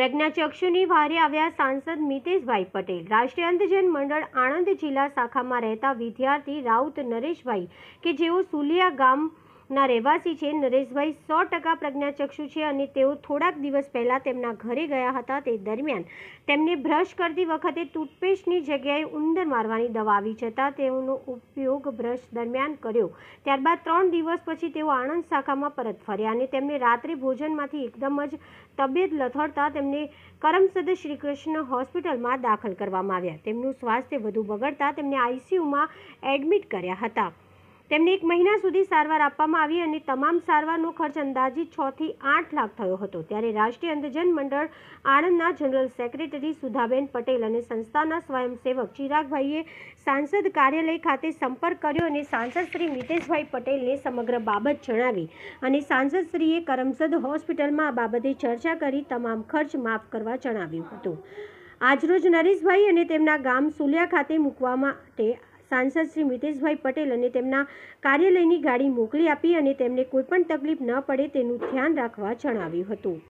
प्रज्ञाचक्षुनी वारे आव्या सांसद मितेश भाई पटेल। राष्ट्रीय अंधजन मंडल आणंद जिला शाखा में रहता विद्यार्थी राउत नरेश भाई के जेओ सुलिया गाम ना रहवासी है। नरेश भाई 100% प्रज्ञाचक्षु है। थोड़ा दिवस पहला घरे गया था। दरमियान तेमने ब्रश करती वक्त टूथपेस्टनी जगह उंदर मारवानी दवा आई जता उपयोग ब्रश दरमियान कर्यो। त्यारबाद 3 दिवस पछी आणंद शाखा में परत फर्या। रात्रे भोजन में एकदम ज तबियत लथड़ता करमसद श्रीकृष्ण हॉस्पिटल में दाखल करवामां आव्या। तेमनुं स्वास्थ्य वधु बगड़ता आईसीयू में एडमिट कर्या हता। तेमने 1 महीना सुधी सारवार आपवामां आवी अने तमाम सारवारनो खर्च अंदाजित 6 થી 8 લાખ थयो हतो। त्यारे राष्ट्रीय अंधजन मंडळ आणंदना जनरल सेक्रेटरी सुधाबेन पटेल अने संस्थाना स्वयंसेवक चिराग भाईए सांसद कार्यालय खाते संपर्क कर्यो अने सांसद श्री मितेश भाई पटेलने समग्र बाबत जणावी अने सांसद श्रीए करमसद हॉस्पिटलमां आ बाबते चर्चा करी तमाम खर्च माफ करवा जणाव्युं हतुं। આજરોજ नरेश भाई अने तेमना गाम सुलिया खाते मूकवा माटे सांसद श्री मितेश भाई पटेल अने तेमना कार्यालयनी गाड़ी मोकली आपी अने तेमने कोईपण तकलीफ न पड़े तेनुं ध्यान राखवा जणाव्युं हतुं।